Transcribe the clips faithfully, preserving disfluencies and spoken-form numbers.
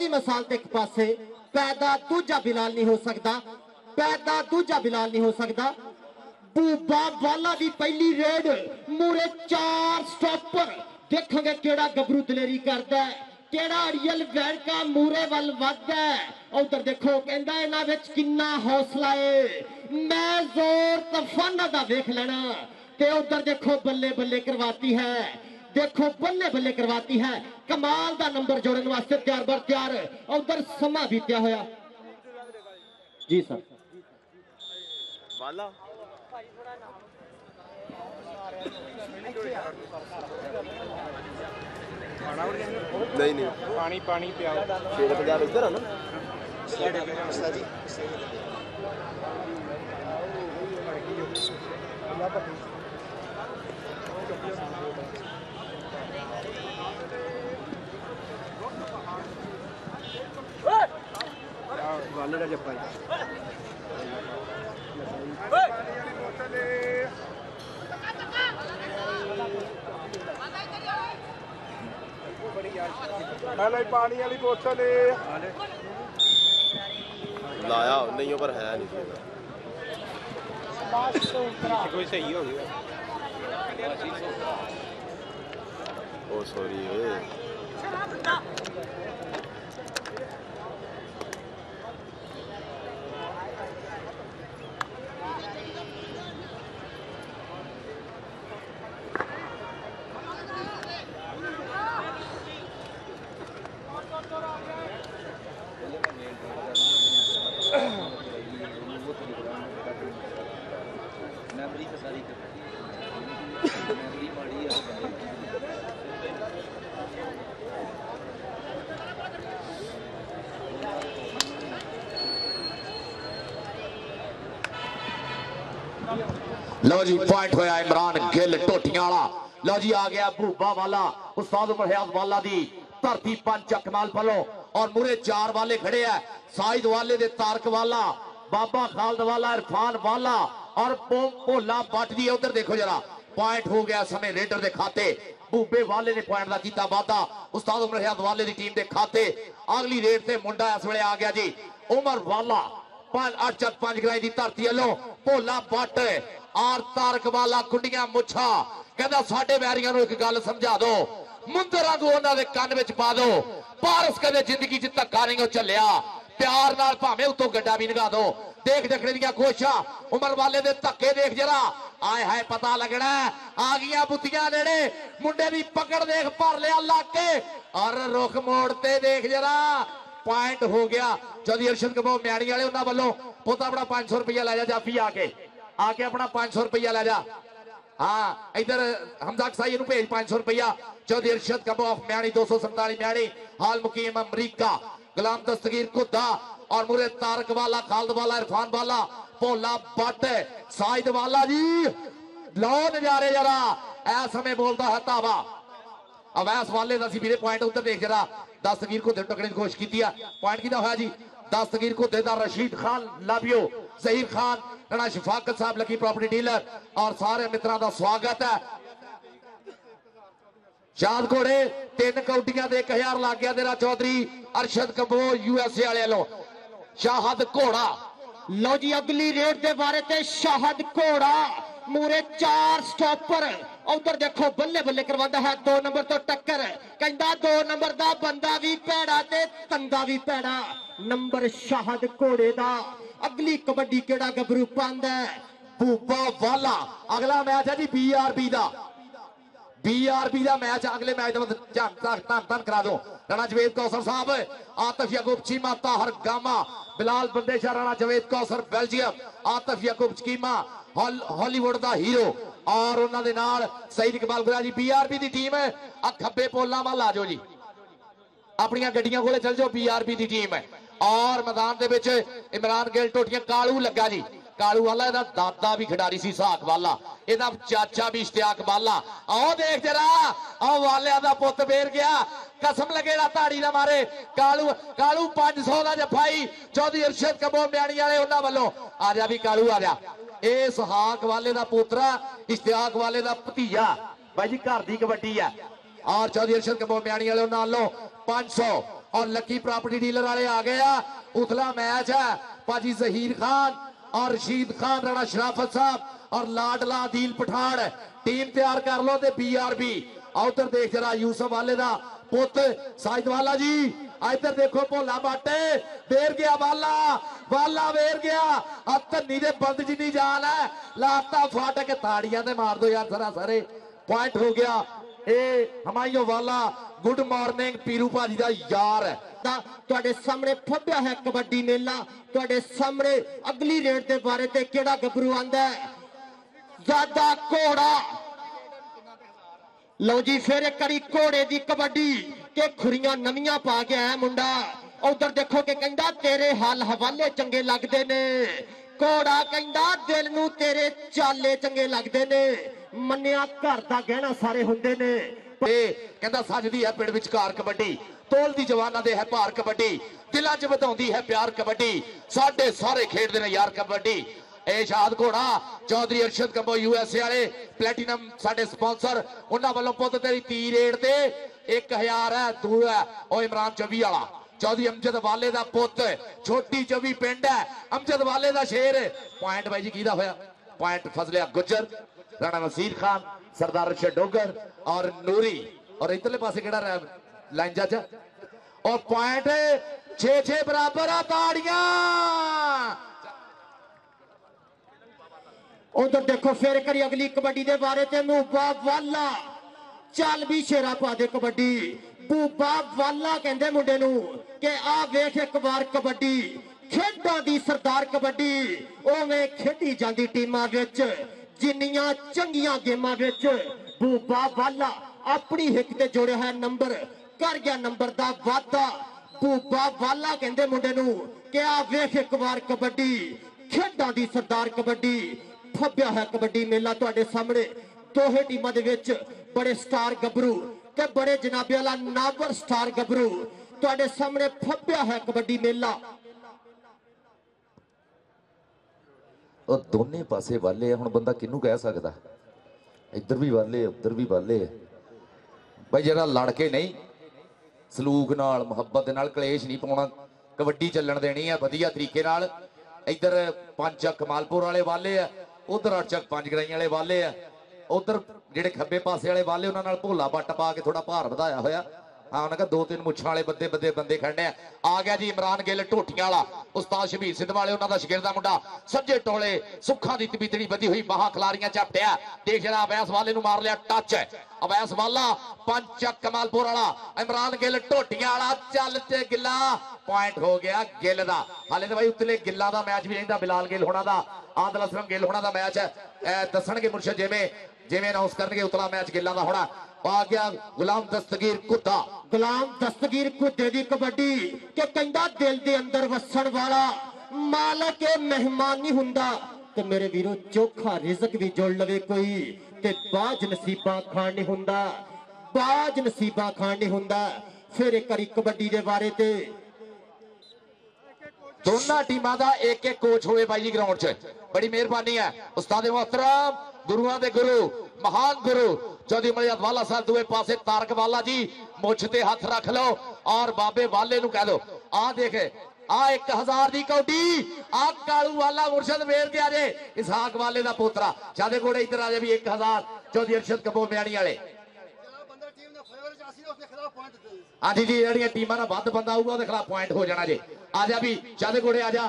दी मिसाल एक पासे पैदा दूजा बिलाल नहीं हो सकता, पैदा दूजा बिलाल नहीं हो सकता। बूबा वाला दी पहली रेड मूरे चार स्टॉपर देखेंगे केड़ा गबरू दलेरी करता है, केड़ा अड़ियल वैरका मूरे वल वधदा है। उधर देखो कहंदा इना विच किन्ना हौसला है, मैं जोर तफन्ना दा देख लेना। ते उधर देखो बल्ले बल्ले करवाती है, देखो बल्ले बल्ले करवाती है, कमाल दा नंबर जोड़न वास्ते तैयार बर तैयार। उधर समा बीतिया होया जी सर वाला नहीं नहीं पानी पानी पियाओ छह हज़ार इधर है ना जी। वाले का जप्पा पानी वाली बोतल लाया नहीं पर है नहीं कोई सही हो गया। ओ सॉरी लो जी पॉइंट होया इमरान गिल टोटियां वाला। लो जी आ गया भूबा वाला उस्ताद उमर हयात वाला दी धरती पंच कमाल पलो और मुरे चार वाले खड़े है साइद वाले दे तारक वाला बाबा खालद वाला इरफान वाला और भोला बट दी। उधर देखो जरा पॉइंट हो गया समय रेडर दे खाते भूबे वाले ने पॉइंट का किया वादा उस्ताद उमर हयात वाले दी टीम दे खाते। अगली रेड से मुंडा इस वे आ गया जी उमर वाला अठ चार पांच ग्राई की धरती वालों भोला बट आर तारक वाला कुंडियां मुछा कहना साडे बैरियां नूं एक गल समझा दो मुंदरां नूं उन्हां दे कान विच पा दो। पारस कदे जिंदगी च धक्का नहीं चलिया प्यार नाल भावें उत्तों गड्डा भी लगा दो। देख जखड़े दीयां कोशां उमर वाले दे धक्के देख जरा आए हाय पता लगना आ गईयां बुत्तियां नेड़े मुंडे दी पकड़ देख भर लिया लाके और रुख मोड़ते देख जरा पॉइंट हो गया। चौधरी अर्शद कबो म्याणी वाले उन्हां वल्लों पुत्त अपना पांच सौ रुपया लै जा जाफी आके आके अपना पांच सौ रुपया ला जा। हाँ इधर हमदाक साहिब नूं भेज पांच सौ रुपया। चौधरी इरशाद कबो म्याणी दो सौ संताली म्याणी हाल मुकीम अमरीका गुलाम दस्तगीर खुदा और मुरे तारक वाला खालद वाला इरफान वाला भोला बट साहिद वाला जी। लो नजारे जरा ऐ समय बोलता है धावा अवैस वाले दसी मेरे पॉइंट उधर देख जरा दस्तगीर खुदे टकने की कोशिश की पॉइंट कितना होया जी दस्तगीर खुदे दा रशीद खान लाबियो जहीर खान राणा शफाकत साहब लकी प्रॉपर्टी डीलर और सारे मित्रों का स्वागत है। चार घोड़े तीन कौटिया एक हजार लग गया तेरा चौधरी अरशद कबो यूएसए वाले लो शाहद घोड़ा। लो जी अगली रेड के बारे ते शाहद घोड़ा मूरे चार स्टॉपर उधर देखो बल्ले बल्ले करवाता है दो नंबर तो टक्कर कहता दो नंबर का बंदा भी भैड़ा ते तंदा भी भैड़ा नंबर शाहद घोड़े का। अगली कबड्डी केड़ा गबरू पांदा है भूपा वाला। अगला मैच है जी बी आर बी का बी आर बी का मैच अगले मैच धन करा दो राणा जवेद कौसर साहब आतिफ याकूब चीमा ताहर गामा बिलाल बंदेशा राणा जवेद कौसर बेल्जियम आतिफ याकूब चीमा हॉलीवुड का हीरो और उन्होंने Saeed Iqbal Gura ji B R B की टीम है। आ खब्बे पोला वाल आ जाओ जी अपनिया गड्डिया को चल जाओ बी आर बी की टीम है और मैदान दे विच इमरान गिल टोटियां कालू लगा जी कालू वाला इहदा दादा भी खिडारी सी साख वाला इहदा चाचा भी इश्तियाक वाला। आओ देख जरा आओ वालिया दा पुत बेर गया कसम लगे ना ताड़ी ना मारे कालू कालू पांच सौ का जफाई चौधरी इरशाद कबो म्याणी वाले उन्हां वल्लों आ जा भी कालू आ जा। इस हाक वाले का पोतरा इश्तियाक वाले का भतीजा भाई जी घर की कबड्डी है और चौधरी इरशाद कबो म्याणी वाले उन्हां वल्लों पांच सौ और लकी प्रॉपर्टी डीलर वाले आ गया। उथला मैच है पाजी जहीर खान और रशीद खान, राणा शराफत साहब और लाडला दिल पठान। टीम तैयार कर लो ते बी आर बी। उधर देख जरा यूसुफ वाले दा पुत साजिद वाला जी, इधर देखो भोला बाटे वेर गया, वाला वाला वेर गया। धन्नी दे बंद जिनी जान है, लाता फट के ताड़ियां ते मार दो यार, जरा सारे पॉइंट हो गया। ए हमाइयों वाला गुड मॉर्निंग, पीरू भाजी दा यार है। कबड्डी मेला सामने अगली रेड के बारे ते केड़ा गबरू आंदा है ज्यादा घोड़ा। लो जी फिर करी घोड़े की कबड्डी के खुरिया नविया पा गया है मुंडा। उधर देखो के कहंदा तेरे हाल हवाले चंगे लगते ने, घोड़ा कहंदा दिल नूं तेरे चाले चंगे लगते ने। मन्निया घर दा गहना सारे हुंदे ने। कहंदा सजदी है पिंड विचकार कबड्डी, तोलदी जवाना दे है भार कबड्डी, दिलां च वधाउंदी है प्यार कबड्डी, साडे सारे खेडदे ने यार कबड्डी। ए शाद घोड़ा चौधरी अरशद कंबो यूएसए वाले प्लैटिनम साडे स्पॉन्सर, उन्हां वल्लों पुत्त तेरी तीन रेट ते एक हजार है दो है। ओ इमरान चवी वाला चौधरी अमजद वाले दा पुत्त, छोटी चवी पिंड है, अमजद वाले दा शेर। पॉइंट भाई जी किहदा होया? पॉइंट फसलिया गुजर, राणा वसीर खान, सरदार रशद डोगर और नूरी। और इधरले पासे केड़ा लाइन चाचा? और पॉइंट छे छे बराबर आ। ताड़ियां उधर देखो फिर करी अगली कबड्डी दे बारे ते मूबा वाला चल भी शेरा पा दे कबड्डी। बूबा वाला कहंदे मुंडे नूं के आ वेख एक बार कबड्डी खेडां दी सरदार कबड्डी, ओवें खेडी जांदी टीमां विच जिन्नियां चंगियां गेमां विच। बूबा वाला अपनी हिक ते जोड़िया है नंबर, कर गया नंबर दा वादा। बूबा वाला कहंदे मुंडे नूं के आ वेख एक बार कबड्डी खेडां दी सरदार कबड्डी। फब्बिया है कबड्डी मेला तुहाडे सामने, दोहे टीमां दे विच बड़े स्टार गबरू ते बड़े जनाबे वाला नावर स्टार गबरू तुहाडे सामने फब्बिया है कबड्डी मेला। और दोनों पासे वाले हुण बंदा किनू कह सकदा? इधर भी वाले उधर भी वाले। भाई जिहड़ा लड़ के नहीं सलूक नाल मुहब्बत नाल कलेश नहीं पाउणा, कबड्डी चलण देनी है वधिया तरीके नाल। इधर पंच कमालपुर वाले वाले है, उधर अड़चक पंज गराई वाले वाले है, उधर ਜਿਹੜੇ ਖੱਬੇ ਪਾਸੇ ਵਾਲੇ ਵਾਲੇ ਉਹਨਾਂ ਨਾਲ ਭੋਲਾ ਬੱਟ ਪਾ ਕੇ ਥੋੜਾ ਭਾਰ ਵਧਾਇਆ ਹੋਇਆ। ਹਾਂ ਉਹਨਾਂ ਕਾ ਦੋ ਤਿੰਨ ਮੁੱਛਾਂ ਵਾਲੇ ਬੰਦੇ ਬੰਦੇ ਬੰਦੇ ਖੜਨੇ ਆ। ਆ ਗਿਆ ਜੀ ਇਮਰਾਨ ਗਿੱਲ ਢੋਟੀਆਂ ਵਾਲਾ, ਉਸਤਾਦ ਸ਼ਬੀਰ ਸਿੰਘ ਵਾਲੇ ਉਹਨਾਂ ਦਾ ਸ਼ਗਿਰਦ ਦਾ ਮੁੰਡਾ। ਸੱਜੇ ਟੋਲੇ ਸੁੱਖਾਂ ਦੀ ਤਬੀਤੜੀ ਵਧੀ ਹੋਈ ਬਾਹਾਂ ਖਿਲਾਰੀਆਂ ਝਪਟਿਆ, ਦੇਖ ਜਿਹੜਾ ਅਵੈਸ ਵਾਲੇ ਨੂੰ ਮਾਰ ਲਿਆ ਟੱਚ। ਅਵੈਸ ਵਾਲਾ ਪੰਚ ਕਮਾਲਪੁਰ ਵਾਲਾ, ਇਮਰਾਨ ਗਿੱਲ ਢੋਟੀਆਂ ਵਾਲਾ, ਚੱਲ ਤੇ ਗਿੱਲਾ। ਪੁਆਇੰਟ ਹੋ ਗਿਆ ਗਿੱਲ ਦਾ। ਹਾਲੇ ਤਾਂ ਬਾਈ ਉੱਤਲੇ ਗਿੱਲਾਂ ਦਾ ਮੈਚ ਵੀ ਰਹਿੰਦਾ, ਬਿਲਾਲ ਗਿੱਲ ਹੋਣਾ ਦਾ, ਆਦਲ ਅਸਲਮ ਗਿੱਲ ਹੋਣਾ ਦਾ ਮੈਚ ਹੈ। ਦੱਸਣਗੇ ਮੁਰਸ਼ਦ ਜਿਵੇਂ जिमें अनाउंस करके उतला मैच गिला का होना। आ गया गुलाम दस्तगीर कुद्दा, गुलाम दस्तगीर कुद्दे दी कबड्डी के कहंदा दिल दे अंदर वसन वाला मालक ए मेहमान नहीं हुंदा। ते मेरे वीरों चोखा रिजक भी जोड़ लवे कोई ते बाज नसीबा खान नहीं हुंदा, बाज नसीबा खान नहीं हुंदा। फिर एक करी कबड्डी दे बारे ते दोनों टीमां दा एक एक कोच होए भाई जी ग्राउंड च। बड़ी मेहरबानी है उस्ताद मोहतरम गुरुआं दे गुरु महान गुरु चौधरी मलियात वाला साहब। दूए पासे तारक वाला जी मुछ ते हाथ रख लो और बाबे वाले नूं कह दो। आ देखे आ एक हजार दी कौडी, आ कालू वाला मुर्शद वेर के आ जे इसहाक वाले दा पोतरा। शादे घोड़े इधर आ जे भी एक हजार चौधरी अरशद कबो म्याणी वाले। हाँ जी जी जड़ियां टीमां दा वध बंदा आऊगा उहदे खिलाफ पॉइंट हो जाना जी। आ जा भी शादे घोड़े आ जा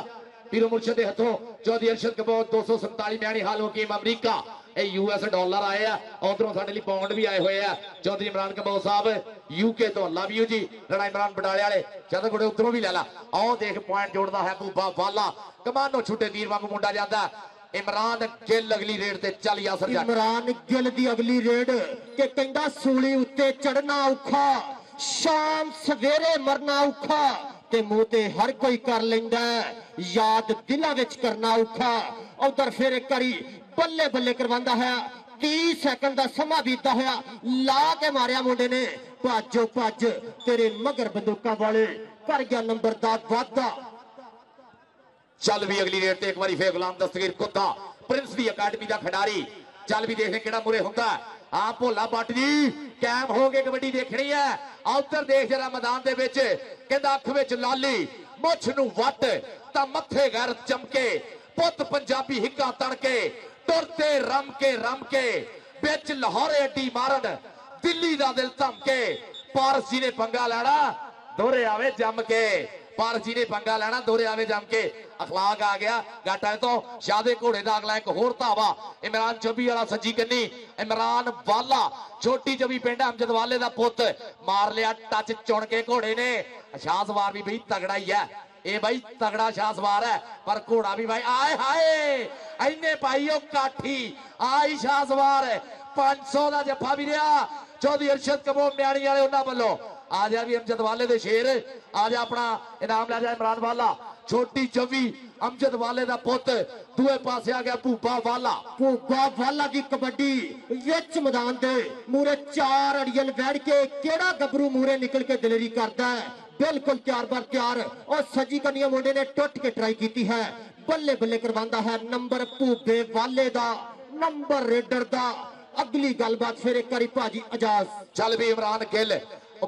पीरो मुर्शद के हथों। चौधरी अरशद कबो दो सौ संताली म्याणी हाल हो गई अमरीका। ਇਹ ਯੂਐਸ ਡਾਲਰ ਆਏ ਆ, ਉਧਰੋਂ ਸਾਡੇ ਲਈ ਪਾਉਂਡ ਵੀ ਆਏ ਹੋਏ ਆ। ਚੌਧਰੀ ਇਮਰਾਨ ਕਬੋ ਸਾਹਿਬ ਯੂਕੇ ਤੋਂ, ਲਵ ਯੂ ਜੀ। ਰਾਣਾ ਇਮਰਾਨ ਬਟਾਲੇ ਵਾਲੇ ਚਾਹਦੇ ਕੋੜੇ ਉਧਰੋਂ ਵੀ ਲੈ ਲਾ। ਆਓ ਦੇਖ ਪੁਆਇੰਟ ਜੋੜਦਾ ਹੈ ਬੂਬਾ ਵਾਲਾ, ਕਮਾਨੋ ਛੁੱਟੇ ਵੀਰ ਵਾਂਗੂ ਮੁੰਡਾ ਜਾਂਦਾ। ਇਮਰਾਨ ਗਿੱਲ ਅਗਲੀ ਰੇਡ ਤੇ ਚੱਲ ਗਿਆ ਸਰ। ਇਮਰਾਨ ਗਿੱਲ ਦੀ ਅਗਲੀ ਰੇਡ ਕਿ ਕਹਿੰਦਾ ਸੂਲੀ ਉੱਤੇ ਚੜਨਾ ਔਖਾ, ਸ਼ਾਮ ਸਵੇਰੇ ਮਰਨਾ ਔਖਾ, ਤੇ ਮੂੰਹ ਤੇ ਹਰ ਕੋਈ ਕਰ ਲੈਂਦਾ ਯਾਦ ਦਿਲਾਂ ਵਿੱਚ ਕਰਨਾ ਔਖਾ। ਉਧਰ ਫਿਰ ਇੱਕ ਕਰੀ बल्ले बल्ले करवांदा है, तीस सेकंड का समा बीतता है। ला के मारिया मुंडे ने, भाजो भाज तेरे मगर बंदूका वाले, कर गया नंबर दा वादा। चल भी अगली रेट ते एक बारी फिर गुलाम दस्तगीर कुत्ता प्रिंस दी अकादमी का खिडारी। चल भी देखने केड़ा मुरे हुंदा। आप भोला भट्ट जी कैम हो गए, कबड्डी देखनी है। उधर देख जरा मैदान दे विच कहंदा अख विच लाली मुछ नूं वट तां मथे गैरत चमके पुत पंजाबी हिक्का तड़के तुरते रम के रम के विच लाहौरे अड्डी मारन दिल्ली दा दिल धमके पारसी ने पंगा लैणा दोहरे आवे जम के पारसी ने पंगा लैणा दोहरे आवे जम के अखलाक आ गया गाटा तो शादे घोड़े का अगला एक होर धावा इमरान चौबी वाला सज्जी कन्नी इमरान वाला छोटी चौबी पिंड अमजद वाले का पुत मार लिया टच चुन के घोड़े ने शाह सवार भी बई तगड़ा ही है ये बई तगड़ा शाह सवार है पर घोड़ा भी भाई आए हाए इन्हें पाई काठी आई शाह सवार पांच सौ का जफा भी रहा चौधरी अरशद कबो म्याणी वाले उन्होंने वालों आ जा भी अमजद वाले दे शेर आ जा अपना इनाम ला जा इमरान वाला छोटी चौबी अमजद वाले दा पुत दूए पासे आ गया भूबा वाला भूबा वाला की कबड्डी विच मैदान दे मूरे चार अड़ियल बैठ के केड़ा गबरू मूरे निकल के दिलेरी करता है बिल्कुल त्यार बार त्यार और सजी कन्या मुंडे ने टुट के ट्राई की है बल्ले बल्ले करवांदा है नंबर भूबे वाले दा नंबर रेडर दा अगली गलबात फिर एक बारी भाजी एजाज चल भी इमरान गिल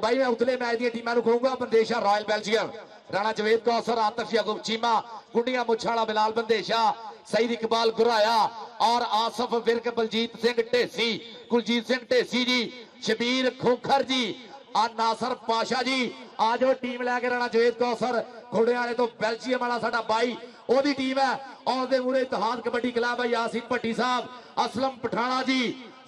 भाई मैं उतले मैच दीमा कहूंगा बंदेशा रॉयल बेल्जियम राणा जवेद कौसर आतफ याकूब चीमा गुंडिया मुछा वाला बिलाल बंदेशा सईद इकबाल गुराया और आसफ विरक बलजीत सिंह ढेसी कुलजीत सिंह ढेसी जी शबीर खोखर जी और नासर पाशा जी आज वो टीम लैके राणा जवेद कौसर घोड़े वाले तो बेल्जियम वाला साडा बाई ओदी टीम है और दे मुरे इतिहाद कबड्डी क्लब है यासिन भट्टी साहब असलम पठाणा जी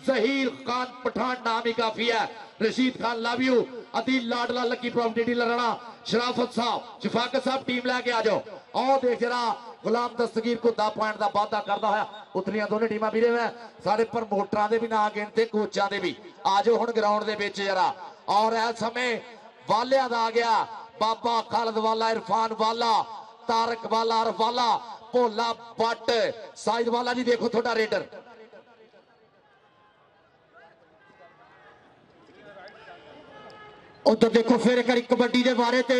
जहीर खान पठान नाम ही काफी है रशीद खान लव यू अदील लाडला लकी प्रॉपर्टी डीलर राणा शराफत साहब शफाकत साहब टीम लैके आ जाओ और देख जरा गुलाम दस्तगीर को दस पॉइंट का वाधा करता हुआ उतलियां दोनों टीम भी रहे सारे प्रमोटर के भी ना गिनते कोचा के भी आ जाओ हम ग्राउंड के जरा और इस समय वालिया का आ गया बाबा खालद वाला इरफान वाला तारक वाला अरवाला भोला भट्ट साइद वाला जी देखो थोड़ा रेडर उधर देखो फिर करी कबड्डी के बारे ते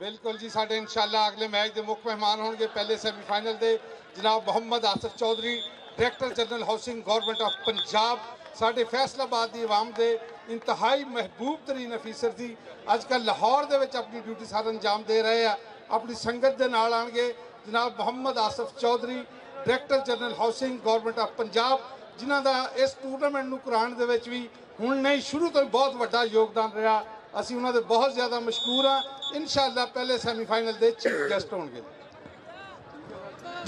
बिल्कुल जी साढ़े इंशाल्लाह अगले मैच के मुख्य मेहमान होंगे पहले सेमीफाइनल के जनाब Mohammad Asif Chaudhary director general housing government of Punjab साढ़े फैसलाबाद की आवाम के इंतहाई महबूब तरीन अफीसर जी अजकल लाहौर के अपनी ड्यूटी सारा अंजाम दे रहे हैं अपनी संगत के नाल आएंगे जनाब Mohammad Asif Chaudhary director general housing government of Punjab जिन्हों का इस टूरनामेंट को कराने भी हूँ नहीं शुरू तो बहुत वड्डा योगदान रहा असी उन्होंने बहुत ज़्यादा मशहूर हाँ इंशाअल्लाह पहले सैमीफाइनल के चीफ गेस्ट होंगे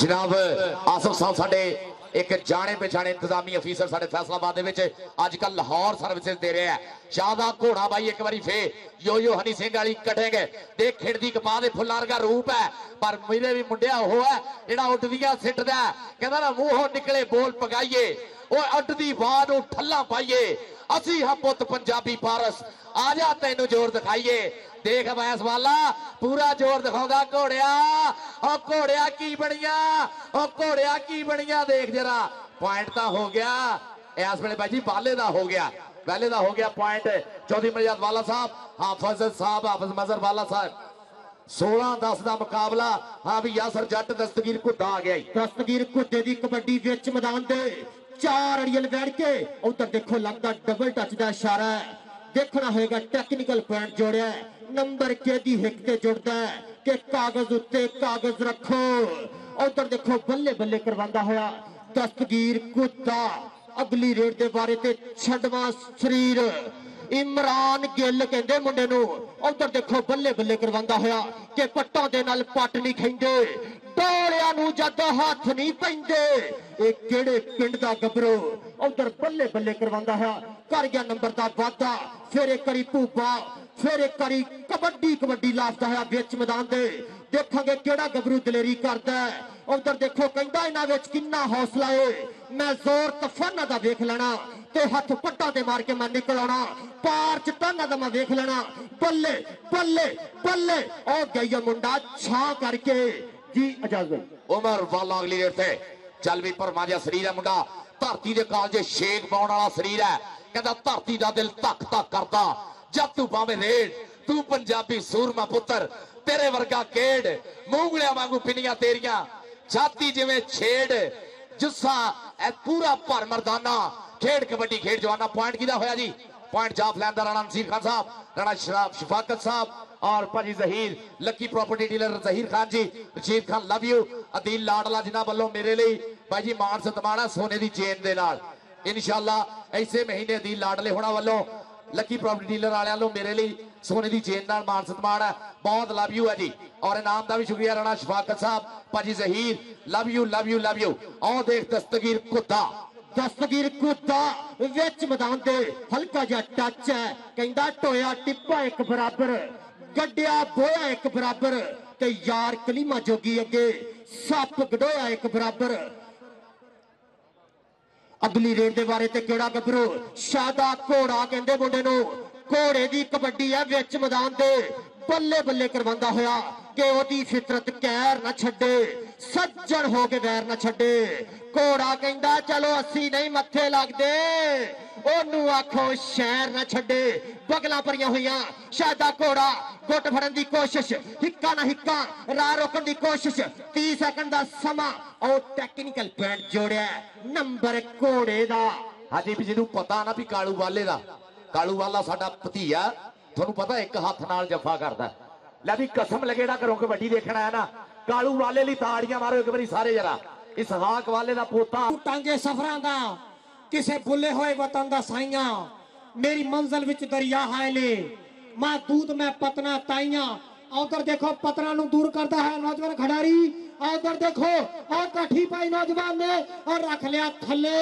जनाब आसिफ साहब साढ़े एक जाने पहचाने इंतजामी अफीसर साढ़े फैसलाबाद अजकल लाहौर सर्विसेज दे रहे हैं शादा घोड़ा बाई एक बारी फे यो यो हनी सिंह वाली कटे गए देख खिड़दी कपाह के फुलार का रूप है पर मेरे भी मुंडिया वो है जरा उठदिया सिटदा कहना ना मूहों निकले बोल पगाइए अड्डी वाद ठल्ला पाइए असी हम पुत पंजाबी पारस आजा तेनू जोर दिखाइए देख बैस वाला पूरा जोर दिखाऊंगा घोड़िया ओ घोड़िया की बनिया ओ घोड़िया की बनिया देख जरा पॉइंट ता हो गया इस वे भाई जी बाले दा हो गया पहले दा हो गया पॉइंट चौधरी मजाद वाला साहब हाफिज साहब हाफिज मजर वाला साहब सोलह दस का मुकाबला हाँ भी यासर जट दस्तगीर घुद्दा आ गया दस्तगीर घुद्दे की कबड्डी विच मैदान दे चार अड़ियल बैठ के उधर देखो लगता डबल टच का इशारा है देखना होगा टेक्निकल पॉइंट जोड़िया नंबर केदी हिक ते जुड़दा है कि कागज उत्ते कागज रखो उधर देखो बल्ले बल्ले करवांदा होया दस्तगीर कुत्ता अगली रेड के बारे ते छडवा शरीर इमरान गिल कहते मुंडे नूं उधर देखो बल्ले बल्ले करवांदा होया कि पट्टा दे नाल पट नहीं खेंदे डोलियां नूं जद हाथ नहीं पैंदे ये केड़े पिंड दा गबरू उधर बल्ले बल्ले करवांदा है कर गया नंबर दा वादा फिर एक करी भूबा फिर एक करी कबड्डी कबड्डी लाफता है विच मैदान दे देखांगे केड़ा गबरू दलेरी करदा है उधर देखो कहंदा इन्हां विच किन्ना हौसला है मैं जोर तफन्ना दा देख लेना ते हथ पट्टा ते मार के मैं निकल आना पार चटाना दा मैं देख लेना बल्ले बल्ले बल्ले ओ गया मुंडा छा करके जी इजाजत उमर वाला अगली रेड से चल भी पर माजा शरीर है मुंडा धरती के कालजे शेक पाने वाला शरीर है कहता धरती का दिल धक धक करता जब तू भावे रेड तू पंजाबी सूरमा पुत्र तेरे वर्गा केड़ मूंगलिया वांगू पिनिया तेरिया छाती जिवें छेड़ जुस्सा पूरा भर मरदाना खेड कबड्डी खेड जवाना पॉइंट किदा होया जी पॉइंट जाफ लैंदा राणा नसीर खान साहब, राणा शराब शफाकत साहब और भाजी Zaheer lucky property dealer Zaheer Khan ji, Rashid Khan love you, Adeel Ladla जिन्होंने वालों मेरे लिए भाजी मान सतमाना सोने की चेन दे नाल इंशाल्लाह इसे महीने अदील लाडले होना वालों लकी प्रॉपर्टी डीलर वालों मेरे लिए सोने की चेन नाल मान सतमान है, बहुत लव यू है जी। और इनाम का भी शुक्रिया राणा शफाकत साहब, भाजी Zaheer love you love you love you. और देख दस्तगीर कुत्ता, दस्तगीर कुत्ता विच मैदान दे हल्का जा टच है, कहंदा टोया टिप्पा एक बराबर, गड्डिया बोया एक बराबर, ते यार कलीमा जोगी अगे सप गडोया एक बराबर। अगली रेड के बारे ते केड़ा गबरू शादा घोड़ा कहंदे मुंडे नूं, घोड़े की कबड्डी है विच मैदान दे बल्ले बल्ले करवांदा होया के ओदी फितरत कहर ना छड्डे, सज्जन हो के वैर ना छड्डे। घोड़ा कहंदा चलो अस्सी नहीं मत्थे लगदे, ओनू आखो शहर ना छड्डे, बगलां भरियां होईयां। शादा घोड़ा गुट फड़न की कोशिश, हिक्का ना हिक्का राह रोकण की कोशिश, तीस सेकंड का समा और टेक्निकल पॉइंट जोड़िया नंबर घोड़े का। हाँ जी, जिन्हों पता ना भी कालू वाले का, कालू वाला साडा भतीजा, तुहानू पता एक हाथ नाल जफा करदा। लै भी कसम लगे ना करो कबड्डी देखना है ना, कालू वाले लई ताड़ियां मारो एक बारी सारे जरा, इसहाक वाले का पोता टांगे सफरां दा किसे बुले होए वतन दा साईया, मेरी मंजिल विच दरिया है ले, मां दूध मैं पतना ताईया। उधर देखो पतना नू दूर करता है नौजवान खिडारी, उधर देखो और काठी पाई नौजवान ने और रख लिया थले,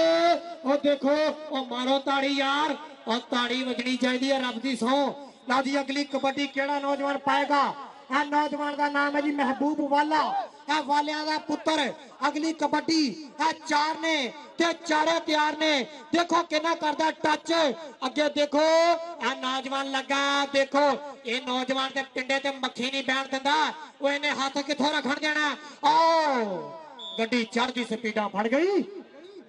और देखो ओ मारो ताड़ी यार, और ताड़ी वजनी चाहिए है रब दी सौ। लो जी अगली कबड्डी केड़ा नौजवान पाएगा, आ नौजवान का नाम है जी महबूब वाला, आ वालिया का पुत्र। अगली कबड्डी आ चार ने ते चारे प्यार ने, देखो किना करदा टच, अगे देखो आ नौजवान लगा, देखो ये नौजवान के पिंडे ते मक्खी नहीं बैठ दिंदा, वो इन्हें हाथ किथों रखण देना। आओ गड्डी चढ़दी स्पीडां फड़ गई,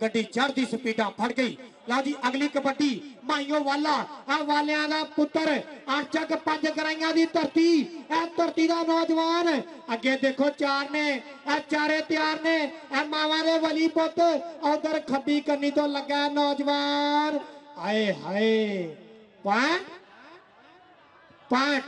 गड्डी चढ़दी स्पीडां फड़ गई। लो जी अगली कबड्डी माइयो वाला, आ वालिया का पुत्र, अठ चक पंज कराइया की धरती, ए धरती का नौजवान। अगे देखो चार ने, ए चारे तैयार ने, ए मावा दे वली पुत, उधर खब्बी करनी तो लगा नौजवान। आए हाय पॉइंट पॉइंट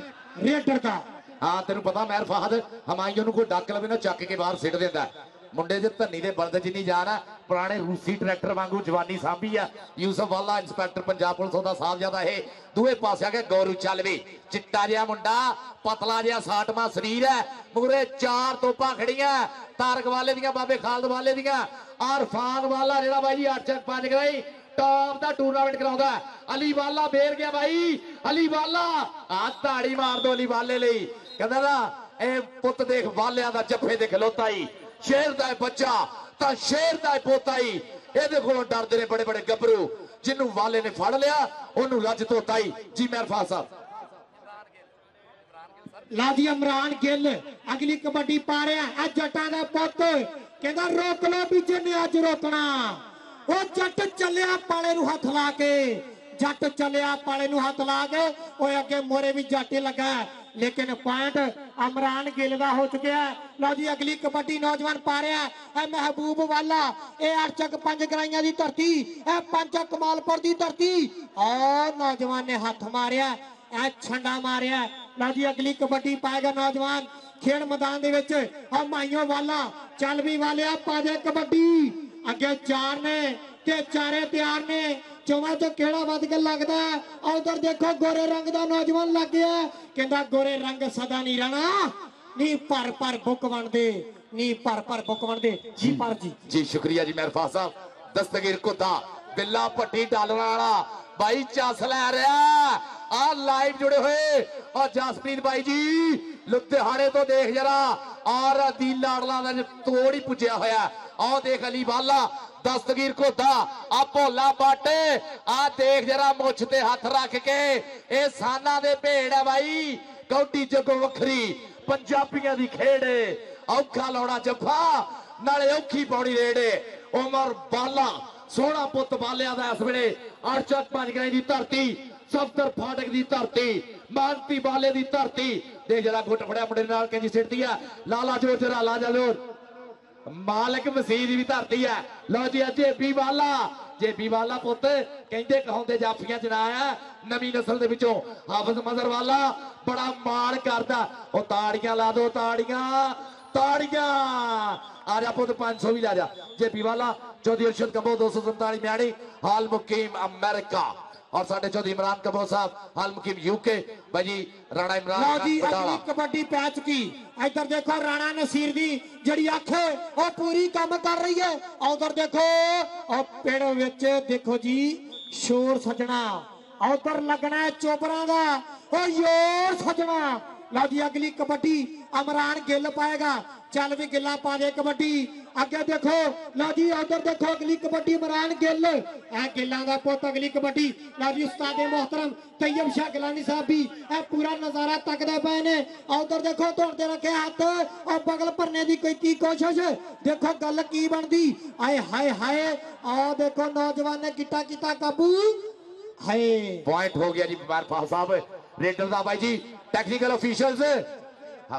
रेडर का। हाँ तेन पता महर फहद हमाइयों को डक लवे ना चक के बाहर सिट देता है, मुंडे जो धनी के बलद जिनी जान है, पुराने रूसी ट्रैक्टर वांगू जवानी सामी है। यूसुफ वाला इंस्पैक्टर पंजाब पुलिस का साहबजादा है, दूए पास आ गया गौरू चालवी, चिट्टा जिहा मुंडा, पतला जिहा साटमा शरीर है, मुरे चार तोपा खड़िया, तारक वाले दिया, बाबे खालद वाले दिया, अरफान वाला जिहड़ा भाई अठ चक पंज कराई टॉप का टूर्नामेंट कराउंदा है। अली वाला बेर गया भाई, अली वाला आ ताड़ी मार दो अली वाले लई, कहंदा ना ए पुत देख वालिया दा जफे दे खलोता ही, शेर दा बच्चा ता शेर दा पोता ही, एदे कोलों डरदे ने बड़े बड़े गबरू, जिन्नू वाले ने फड़ लिया ओनू रज धोता ही जी। महरफा साहब लादी इमरान गिल अगली कबड्डी पा रहा है, जटा दा पुत कहंदा रोक लो भी जिन्ने अज रोकना, ओ जट चलिया पाले नू हथ ला के, जट चलिया पाले नू हथ ला के, ओ अगे मोरे भी जाटे लगा, लेकिन पॉइंट अमरान गिल का हो चुका है। लो जी अगली कबड्डी नौजवान पा रहा है महबूब वाला, ये अठ चक पंज गराइया की धरती, ए पंज चक कमालपुर की धरती, और नौजवान ने हाथ मारिया, ए छंडा मारिया। लो जी अगली कबड्डी पाएगा नौजवान खेल मैदान दे विच, और माइयों वाला चल भी वालिया पा दे कबड्डी। अगे चार ने ते चारे तैयार ने, चौवां तो केड़ा वध के लगदा है, उधर देखो गोरे रंग का नौजवान लग गया, कहंदा गोरे रंग सदा नहीं रहना, नी पर पर बुक बन दे, नी पर पर बुक बन दे जी पर जी जी। शुक्रिया जी महरफा साहब। दस्तगीर कुत्ता बिल्ला पट्टी डालने वाला भाई चस लै रहा आ, लाइव जुड़े हुए और जसप्रीत भाई जी लुधियाणे तो देख जरा, और अदील लाडला तोड़ ही पुज्या होया, और देख अली वाला दस्तगीर कोदा आ भोला बाटे, आ देख जरा मुछ ते हाथ रख के, ए साना दे भेड़ है भाई, कौडी जगो वखरी पंजाबियां दी खेड़, औखा लाउणा जफा नाले औखी पौड़ी रेड़े। उमर बाला सोहना पुत बालिया दा इस वेले अठ चक पंज गराई दी धरती, सफदर फाटक दी धरती, मानती बाले दी धरती, देख जरा गुट फड़िया मुंडे नाल कंजी सिटदी है, लाला जोर जरा ला जा लोर, मालिक मसीद भी धरती है। लो जी जेबी वाला, जेबी वाला पुत कहते कहाउंदे जाफियां च ना आया, नवी नस्ल के विचों हाफिज मजर वाला बड़ा माण करता। और ताड़ियां ला दो, ताड़ियां ताड़ियां। आ जा पुत पांच सौ भी ला जा। जेपी वाला चौधरी अर्शद कबो दो सौ संताली म्याणी हाल मुकीम अमेरिका और साढ़े चौधरी इमरान कपूर साहब हाल मुकीम यूके। भाई राणा इमरान कबड्डी पै चुकी। इधर देखो राणा नसीर दी जड़ी अख है पूरी काम कर रही है। उधर देखो और पेड़ विच देखो जी शोर सजना। उधर लगना है चोपरा का और योर सजना। लो जी अगली कबड्डी अमरान गिल पाएगा। चल भी गिला पा दे कबड्डी। अगे देखो लो जी उधर देखो अगली कबड्डी इमरान गिल ए गिलों का पुत। अगली कबड्डी लो जी उस्ताद मोहतरम तैयब शाह गिलानी साहब भी ए पूरा नजारा तकदे पए ने। उधर देखो तोड़ते रखे हाथ और बगल भरने की कोई की कोशिश। देखो गल की बनती। आए हाय हाय। आ देखो नौजवान ने किटा किता काबू। हाय पॉइंट हो गया जी बारफा साहब रेडर दा। भाई जी टेक्निकल ऑफिशियल्स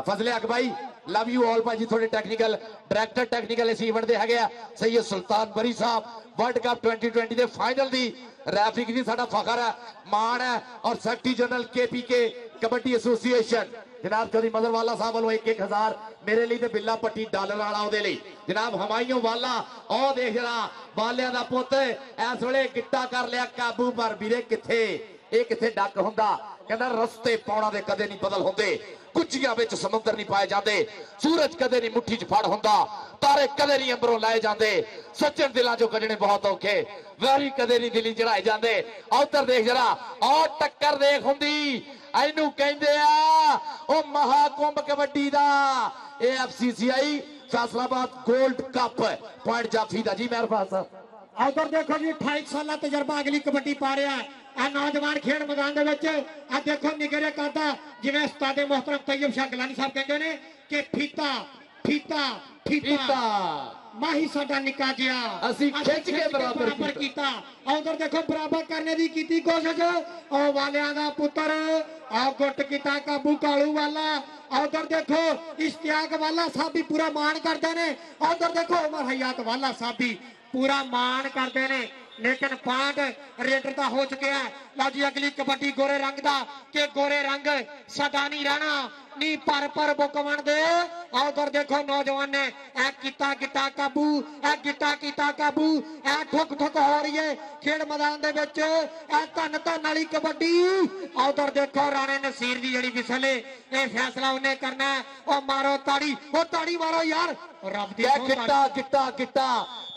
फजले हक भाई लव यू ऑल। भाई जी थोड़े टेक्निकल डायरेक्टर टेक्निकल इस इवेंट के है Syed Sultan Bari Sahab world cup twenty twenty के फाइनल की रेफरी की साडा फखर है मान है। और सेक्रेटरी जनरल के पी के कबड्डी एसोसीएशन जनाब चौधरी मदन वाला साहब वालों एक एक हजार मेरे लिए बिल्ला पट्टी डालर वाला उहदे जनाब हमायूं वाला। और देख जरा वालिया का पुत इस वेले गिट्टा कर लिया काबू। पर वीरे किथे ये किथे डक हुंदा। कहना रस्ते पौड़ा दे कदे नहीं बदल होंदे। कुचिया विच समुंदर नहीं पाए जाते। सूरज कदे नहीं मुट्ठी च फड़ हुंदा। तारे कदे नहीं अंबरों लाए जाते। सच्चन दिलों चो कढ़ने बहुत औखे। वैरी कदे नहीं दिली चढ़ाए जाते। उधर देख जरा और टक्कर देख हुंदी। इनू कहंदे आ ओ महाकुंभ कबड्डी दा A F C C I Faisalabad gold cup point जाफी दा जी मेहरबान साहब। उधर देखो जी अट्ठाईस साल तजर्बा अगली कबड्डी पा रहा है। नौजवान खेल मैदान देखो निगरे करता जिवें उस्ताद मोहतरम तैयब शाह गिलानी साहब कहते हैं कि फीता फीता फीता माही साडा निका जिया असीं खिच के बराबर कीता। उधर देखो बराबर करने की कीती कोशिश। और वालियां दा पुत्तर आ गुट कीता काबू कालू वाला। उधर देखो इश्तियाक वाला साहब भी पूरा मान करते हैं। उधर देखो उमर हयात वाला साहब भी पूरा मान करते हैं। लेकिन पांड रेडर का हो चुके हैं। लो जी अगली कबड्डी गोरे रंग दा के गोरे रंग सदा नहीं रहना नी पर पर बुकवण दे। उधर देखो नौजवान ने ए किता किता काबू ए किता किता काबू ए ठुक ठुक हो रही है खेल मैदान दे विच ए धन धन वाली कबड्डी। उधर देखो राणे नसीर दी जिहड़ी विसल है ये फैसला उन्हें करना। ओ मारो ताड़ी ओ ताड़ी मारो यार रब दी किता किता किता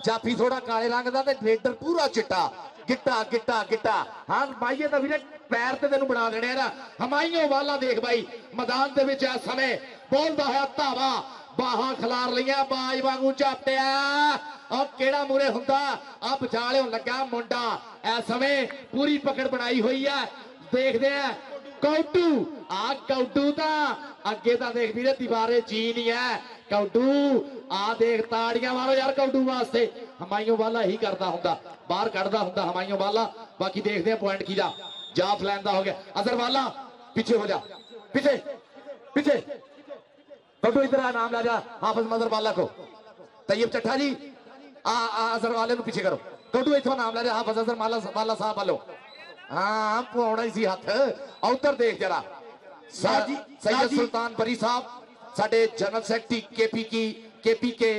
जाफी थोड़ा काले रंग दा ते रेडर पूरा चिट्टा गिट्टा गिट्टा गिट्टा। हाँ भाई तो भी पैर तो तेन बना देने ना। हमाइयों वाला देख भाई मैदान के इस समय बोलता है धावा बाहां खिलार लिया बाज वागू झापटिया। और केड़ा मूरे हुंदा आ बचाले लगा मुंडा। इस समय पूरी पकड़ बनाई हुई है। देखते हैं कौटू आ कौटू का अगे तो देख भी दीवारे जी नहीं है। कौटू आ देख ताड़ियां मारो यार कौटू वास्ते। हमाइयों वाला ही करता होंदा बाहर कढ़ता होंदा हमाइयों वाला। बाकी देखते हैं पॉइंट की जा जा फलैन हो गया। असर वाला पीछे हो जा पीछे पीछे कौटू इधर आ नाम ला जा हाफिज मदर वाला को तैयब चट्ठा जी आ असर वाले को पीछे करो। कौटू इथों नाम ला जा हाफिज असर वाला वाला साहब वालों। हाँ पाउणा ही सी हथ। उधर देख जरा सैयद सुल्तान बरी साहब साडे जनरल सेक्रेटरी के पी की K P K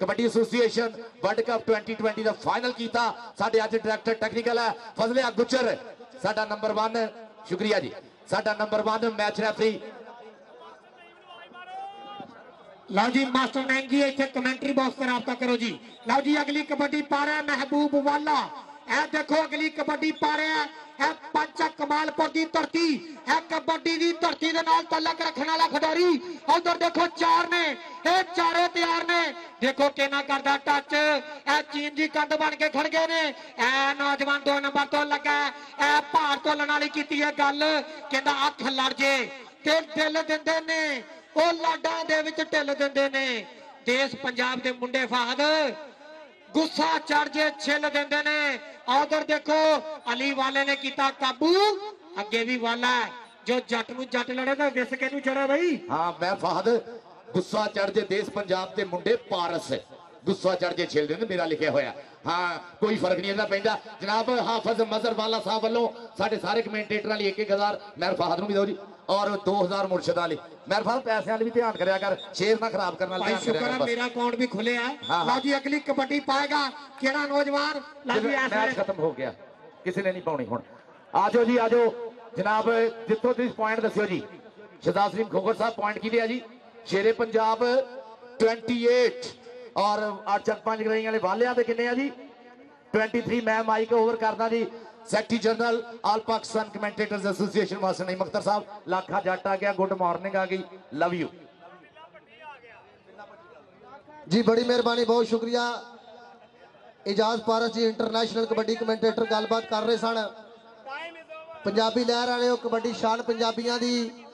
kabaddi association world cup twenty twenty का फाइनल किया। साडे अज डायरेक्टर टेक्निकल है फजले हक गुजर साडा नंबर वन। शुक्रिया जी साडा नंबर वन मैच रेफरी। लो जी मास्टर नैन जी इतने कमेंट्री बॉक्स पर रब्ता करो जी। लो जी अगली कबड्डी पा रहा है महबूब वाला। ए देखो अगली कबड्डी पा रहा है पंच कमालपुर की धरती है कबड्डी की धरती के नाल तलक रखने वाला खिडारी। उधर देखो चार ने ये चारों तैयार ने। देखो कि करता टच ए चीन जी कंध बन के खड़ गए ने। ए नौजवान दो नंबर तो लगा ए भार तोलन वाली की गल कहता अख लड़ जे ते दिल दिंदे ने ओ लाडा दे विच ढिल दिंदे ने। देश पंजाब दे मुंडे फाहद गुस्सा चढ़ जे छिल दिंदे ने। उधर देखो अली वाले ने किया काबू। अगे भी वाला जो जट नूं जट लड़े तो विस के नूं चढ़े बई। हाँ मैं फाहद गुस्सा चढ़ जे देश पंजाब के मुंडे पारस गुस्सा चढ़ के छेल देने मेरा लिखा होया। हाँ कोई फर्क नहीं पैंदा जनाब। हाफिज मजहर वाला साहब वालों साढ़े सारे कमेंटेटर लिए एक एक हज़ार महर फहद भी दो जी और दो हज़ार मुर्शदा लिए। महर फहद पैसे भी ध्यान करा कर, शेर ना खराब करना। मेरा अकाउंट भी खुले है। हाँ जी अगली कबड्डी पाएगा केड़ा नौजवान। मैच खत्म हो गया किसी ने नहीं पानी। हूँ आ जाओ जी आ जाओ जनाब जितों तुम पॉइंट दस्यो जी। शहजाद सलीम खोखर साहब पॉइंट की लिया जी। शेरे पंजाब अट्ठाईस और अठ पांच गई वालिया के किन्ने जी तेईस। मैं माइक ओवर करना जी secretary general all Pakistan commentators association Wasan नहीं मख्तर साहब। लाखा जट आ गया, गुड मॉर्निंग आ गई, लव यू जी। बड़ी मेहरबानी, बहुत शुक्रिया। इजाज पारस जी इंटरनेशनल कबड्डी कमेंटेटर गलबात कर रहे सन। पंजाबी लहर वाले कबड्डी शान पंजाबियां दी।